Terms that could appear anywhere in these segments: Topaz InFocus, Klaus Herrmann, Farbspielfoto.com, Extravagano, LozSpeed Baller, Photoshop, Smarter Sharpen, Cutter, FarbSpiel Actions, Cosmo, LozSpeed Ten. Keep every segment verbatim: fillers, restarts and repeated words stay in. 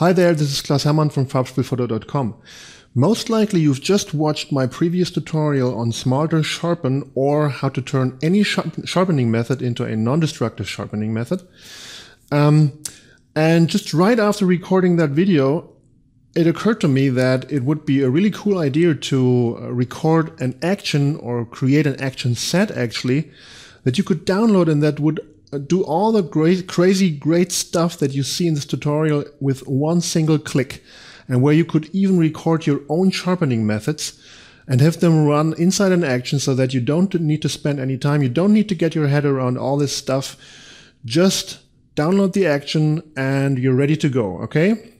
Hi there, this is Klaus Herrmann from Farbspielfoto dot com. Most likely you've just watched my previous tutorial on Smarter Sharpen, or how to turn any sharpening method into a non-destructive sharpening method. Um, and just right after recording that video, it occurred to me that it would be a really cool idea to record an action, or create an action set actually, that you could download and that would do all the great, crazy, great stuff that you see in this tutorial with one single click, and where you could even record your own sharpening methods and have them run inside an action so that you don't need to spend any time. You don't need to get your head around all this stuff. Just download the action and you're ready to go, okay?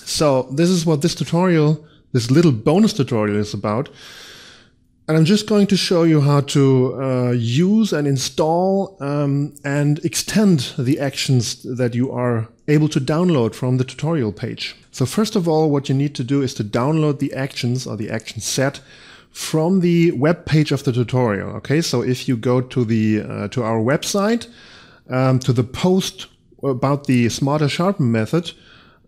So this is what this tutorial, this little bonus tutorial is about. And I'm just going to show you how to uh, use and install um, and extend the actions that you are able to download from the tutorial page. So first of all, what you need to do is to download the actions, or the action set, from the web page of the tutorial. Okay, so if you go to the uh, to our website, um, to the post about the Smarter Sharpen method,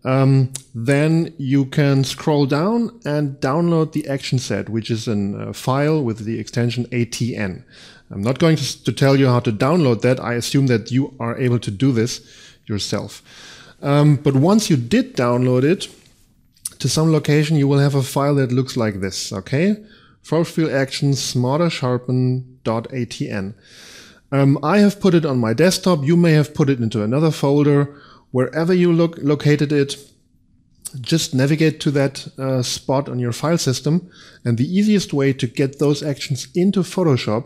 Um, then you can scroll down and download the action set, which is a uh, file with the extension A T N. I'm not going to, to tell you how to download that. I assume that you are able to do this yourself. Um, but once you did download it to some location, you will have a file that looks like this, okay? FarbSpiel Actions smarter sharpen dot A T N. Um, I have put it on my desktop. You may have put it into another folder. Wherever you look, located it, just navigate to that uh, spot on your file system. And the easiest way to get those actions into Photoshop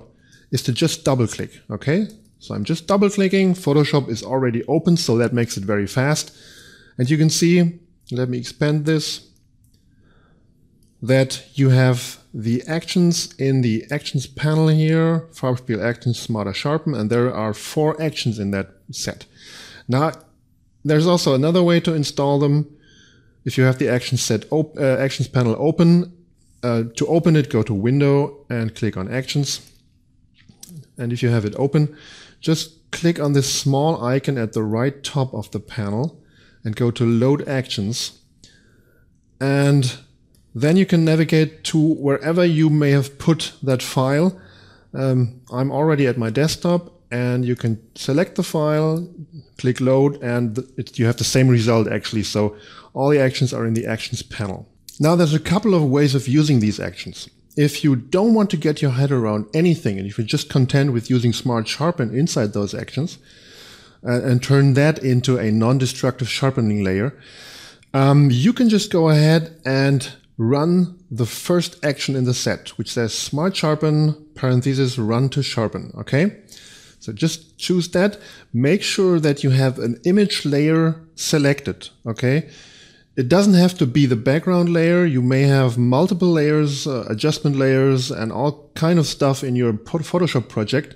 is to just double click, okay? So I'm just double clicking. Photoshop is already open, so that makes it very fast. And you can see, let me expand this, that you have the actions in the actions panel here, FarbSpiel Actions Smarter Sharpen, and there are four actions in that set. Now, there's also another way to install them. If you have the actions set op uh, actions panel open, uh, to open it, go to Window and click on Actions. And if you have it open, just click on this small icon at the right top of the panel and go to Load Actions. And then you can navigate to wherever you may have put that file. Um, I'm already at my desktop. And you can select the file, click load, and it, you have the same result actually. So all the actions are in the actions panel. Now there's a couple of ways of using these actions. If you don't want to get your head around anything, and if you're just content with using Smart Sharpen inside those actions, uh, and turn that into a non-destructive sharpening layer, um, you can just go ahead and run the first action in the set, which says Smart Sharpen, parenthesis, run to sharpen, okay? So just choose that. Make sure that you have an image layer selected, okay? It doesn't have to be the background layer. You may have multiple layers, uh, adjustment layers, and all kind of stuff in your Photoshop project.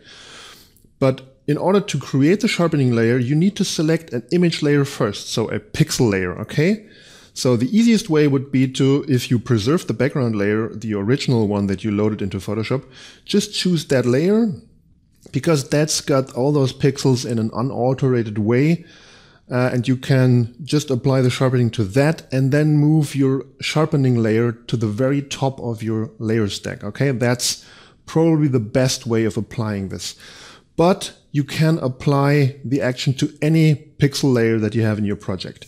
But in order to create the sharpening layer, you need to select an image layer first, so a pixel layer, okay? So the easiest way would be to, if you preserve the background layer, the original one that you loaded into Photoshop, just choose that layer, because that's got all those pixels in an unaltered way, uh, and you can just apply the sharpening to that and then move your sharpening layer to the very top of your layer stack, okay? That's probably the best way of applying this. But you can apply the action to any pixel layer that you have in your project.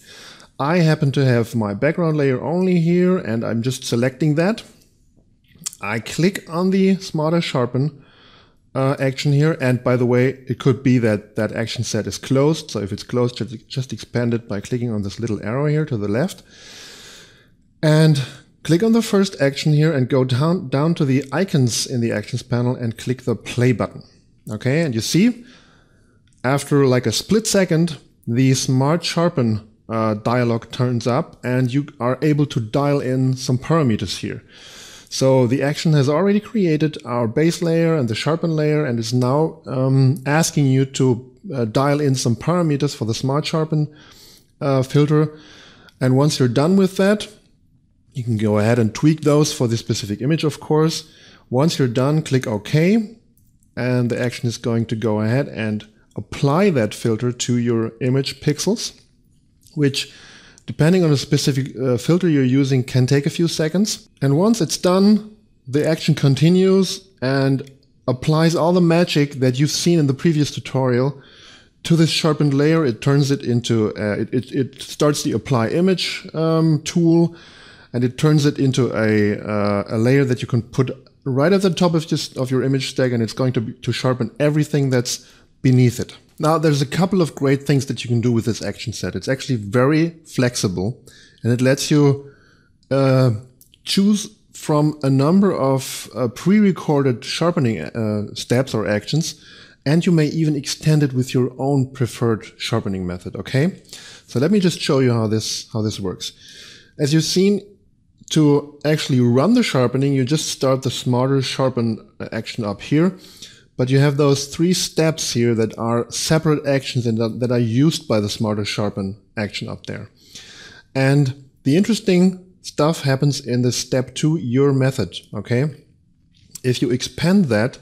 I happen to have my background layer only here, and I'm just selecting that. I click on the Smarter Sharpen Uh, action here, and by the way, it could be that that action set is closed, so if it's closed, just, just expand it by clicking on this little arrow here to the left, and click on the first action here and go down down to the icons in the actions panel and click the play button, okay? And you see, after like a split second, the Smart Sharpen uh, dialog turns up, and you are able to dial in some parameters here. So the action has already created our base layer and the sharpen layer, and is now um, asking you to uh, dial in some parameters for the Smart Sharpen uh, filter. And once you're done with that, you can go ahead and tweak those for the specific image, of course. Once you're done, click OK, and the action is going to go ahead and apply that filter to your image pixels, which depending on the specific uh, filter you're using, can take a few seconds. And once it's done, the action continues and applies all the magic that you've seen in the previous tutorial to this sharpened layer. It turns it into, uh, it, it, it starts the apply image um, tool, and it turns it into a, uh, a layer that you can put right at the top of, just, of your image stack, and it's going to, be, to sharpen everything that's beneath it. Now, there's a couple of great things that you can do with this action set. It's actually very flexible, and it lets you uh, choose from a number of uh, pre-recorded sharpening uh, steps or actions, and you may even extend it with your own preferred sharpening method, okay? So let me just show you how this, how this works. As you've seen, to actually run the sharpening, you just start the Smarter Sharpen action up here. But you have those three steps here that are separate actions and that are used by the Smarter Sharpen action up there. And the interesting stuff happens in the step two, your method, okay? If you expand that,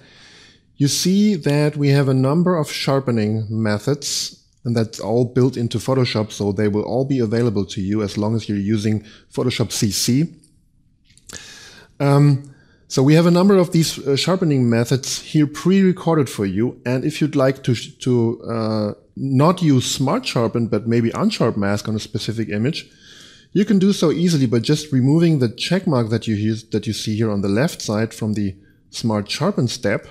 you see that we have a number of sharpening methods, and that's all built into Photoshop, so they will all be available to you as long as you're using Photoshop C C. Um, So we have a number of these uh, sharpening methods here pre-recorded for you, and if you'd like to, to uh, not use Smart Sharpen but maybe Unsharp Mask on a specific image, you can do so easily by just removing the check mark that you, use, that you see here on the left side from the Smart Sharpen step,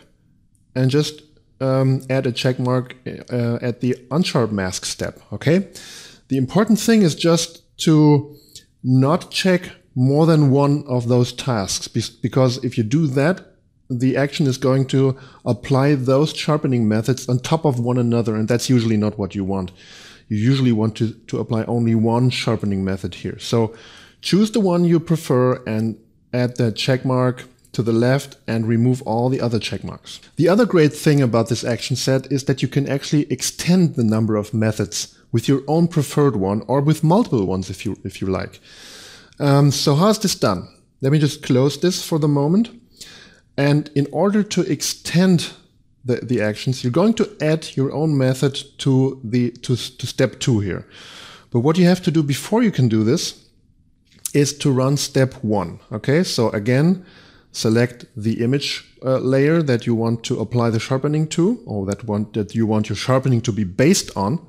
and just um, add a check mark uh, at the Unsharp Mask step, okay? The important thing is just to not check more than one of those tasks, because if you do that, the action is going to apply those sharpening methods on top of one another, and that's usually not what you want. You usually want to, to apply only one sharpening method here. So choose the one you prefer and add that check mark to the left and remove all the other check marks. The other great thing about this action set is that you can actually extend the number of methods with your own preferred one, or with multiple ones if you, if you like. Um, so how's this done? Let me just close this for the moment. And in order to extend the, the actions, you're going to add your own method to, the, to, to step two here. But what you have to do before you can do this is to run step one. Okay, so again, select the image uh, layer that you want to apply the sharpening to, or that, one, that you want your sharpening to be based on.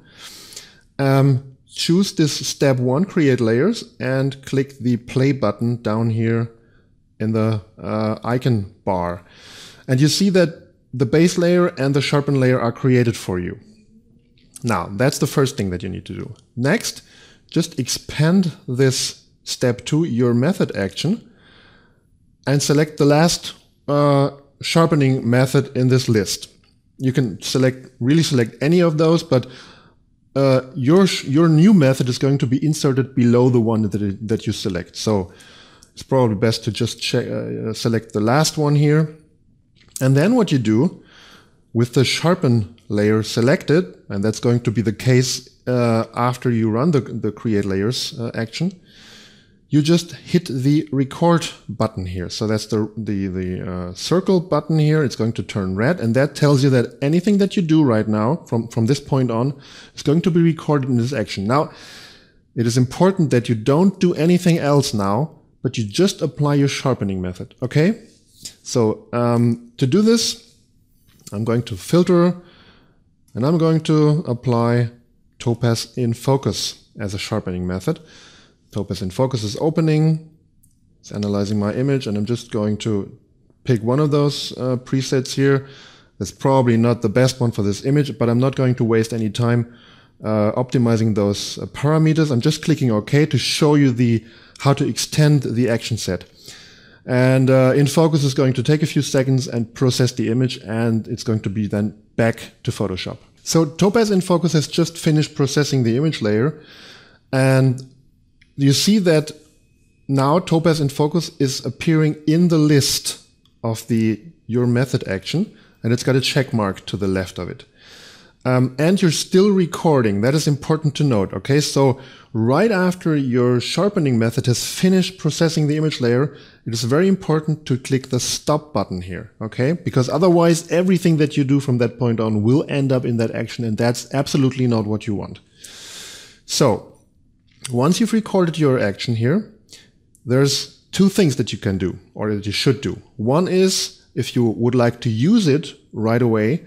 Um, Choose this step one, create layers, and click the play button down here in the uh, icon bar. And you see that the base layer and the sharpen layer are created for you. Now, that's the first thing that you need to do. Next, just expand this step two, your method action, and select the last uh, sharpening method in this list. You can select, really select any of those, but Uh, your, your new method is going to be inserted below the one that, it, that you select. So it's probably best to just check, uh, select the last one here. And then what you do with the sharpen layer selected, and that's going to be the case uh, after you run the, the create layers uh, action, you just hit the record button here. So that's the, the, the uh, circle button here. It's going to turn red, and that tells you that anything that you do right now from, from this point on is going to be recorded in this action. Now, it is important that you don't do anything else now, but you just apply your sharpening method, okay? So um, to do this, I'm going to filter, and I'm going to apply Topaz InFocus as a sharpening method. Topaz InFocus is opening, it's analyzing my image, and I'm just going to pick one of those uh, presets here. That's probably not the best one for this image, but I'm not going to waste any time uh, optimizing those uh, parameters. I'm just clicking OK to show you the how to extend the action set. And uh, InFocus is going to take a few seconds and process the image, and it's going to be then back to Photoshop. So Topaz InFocus has just finished processing the image layer, and you see that now Topaz InFocus is appearing in the list of the your method action, and it's got a check mark to the left of it. Um, and you're still recording. That is important to note, okay? So right after your sharpening method has finished processing the image layer, it is very important to click the stop button here, okay? Because otherwise everything that you do from that point on will end up in that action, and that's absolutely not what you want. So once you've recorded your action here, there's two things that you can do, or that you should do. One is, if you would like to use it right away,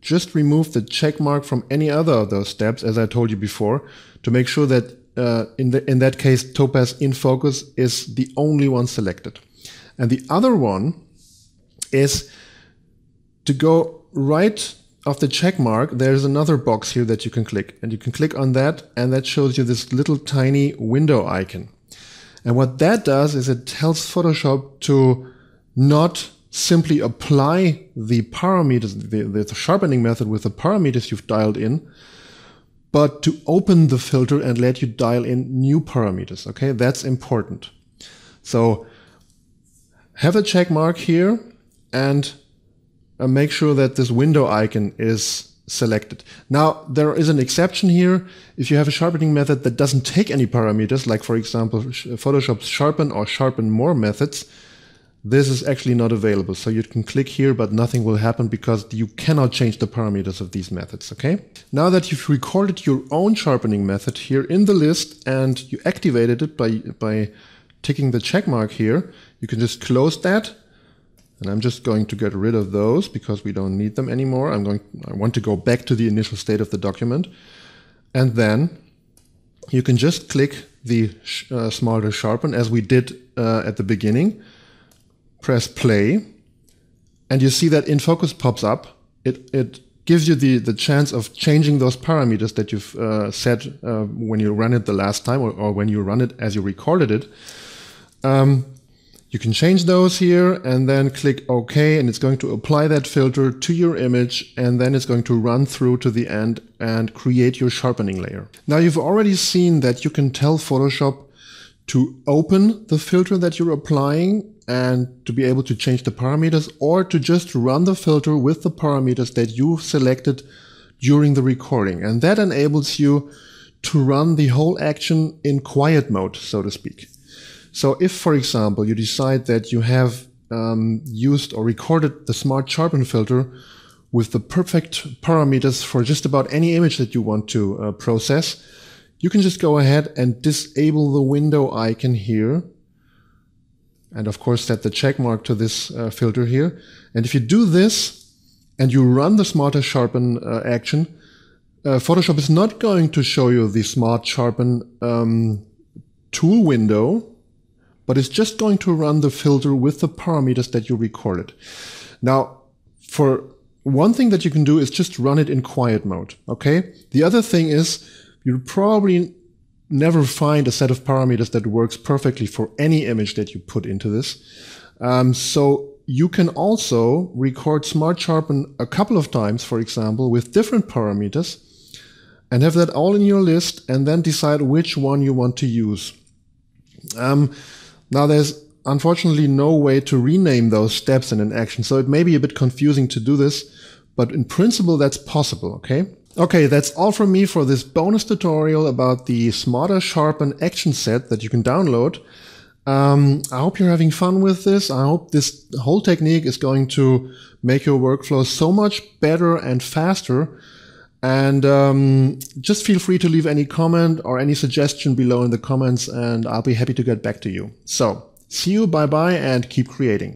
just remove the check mark from any other of those steps, as I told you before, to make sure that uh, in, the, in that case, Topaz InFocus is the only one selected. And the other one is to go right off the check mark. There's another box here that you can click, and you can click on that, and that shows you this little tiny window icon. And what that does is it tells Photoshop to not simply apply the parameters, the, the sharpening method with the parameters you've dialed in, but to open the filter and let you dial in new parameters. Okay, that's important. So have a check mark here and uh, make sure that this window icon is selected. Now, there is an exception here. If you have a sharpening method that doesn't take any parameters, like for example, Photoshop's sharpen or sharpen more methods, this is actually not available. So you can click here, but nothing will happen because you cannot change the parameters of these methods, okay? Now that you've recorded your own sharpening method here in the list and you activated it by, by ticking the check mark here, you can just close that. And I'm just going to get rid of those because we don't need them anymore. I'm going, I want to go back to the initial state of the document. And then you can just click the uh, Smarter Sharpen as we did uh, at the beginning. Press play, and you see that InFocus pops up. It, it gives you the, the chance of changing those parameters that you've uh, set uh, when you ran it the last time, or, or when you run it as you recorded it. Um, you can change those here, and then click OK, and it's going to apply that filter to your image, and then it's going to run through to the end and create your sharpening layer. Now, you've already seen that you can tell Photoshop to open the filter that you're applying and to be able to change the parameters, or to just run the filter with the parameters that you selected during the recording. And that enables you to run the whole action in quiet mode, so to speak. So if, for example, you decide that you have um, used or recorded the Smart Sharpen filter with the perfect parameters for just about any image that you want to uh, process, you can just go ahead and disable the window icon here. And of course, set the check mark to this uh, filter here. And if you do this and you run the Smarter Sharpen uh, action, uh, Photoshop is not going to show you the Smart Sharpen um, tool window, but it's just going to run the filter with the parameters that you recorded. Now, for one thing that you can do is just run it in quiet mode, okay? The other thing is, you'll probably never find a set of parameters that works perfectly for any image that you put into this. Um, so you can also record Smart Sharpen a couple of times, for example, with different parameters, and have that all in your list, and then decide which one you want to use. Um, now, there's unfortunately no way to rename those steps in an action, so it may be a bit confusing to do this, but in principle, that's possible, okay? Okay, that's all from me for this bonus tutorial about the Smarter Sharpen action set that you can download. Um, I hope you're having fun with this. I hope this whole technique is going to make your workflow so much better and faster. And um, just feel free to leave any comment or any suggestion below in the comments, and I'll be happy to get back to you. So, see you, bye-bye, and keep creating.